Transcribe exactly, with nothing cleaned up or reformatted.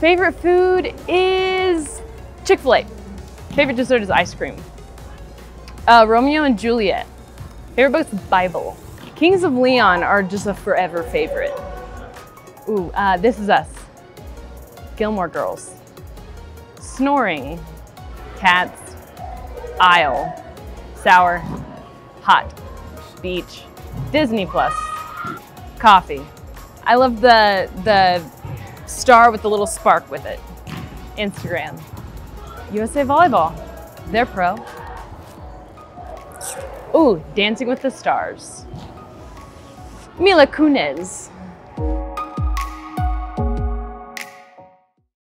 Favorite food is Chick-fil-A. Favorite dessert is ice cream. Uh, Romeo and Juliet. Favorite book is Bible. Kings of Leon are just a forever favorite. Ooh, uh, This Is Us. Gilmore Girls. Snoring. Cats. Aisle. Sour. Hot. Beach. Disney Plus. Coffee. I love the, the star with the little spark with it. Instagram. U S A Volleyball. They're pro. Ooh, Dancing with the Stars. Mila Kunez.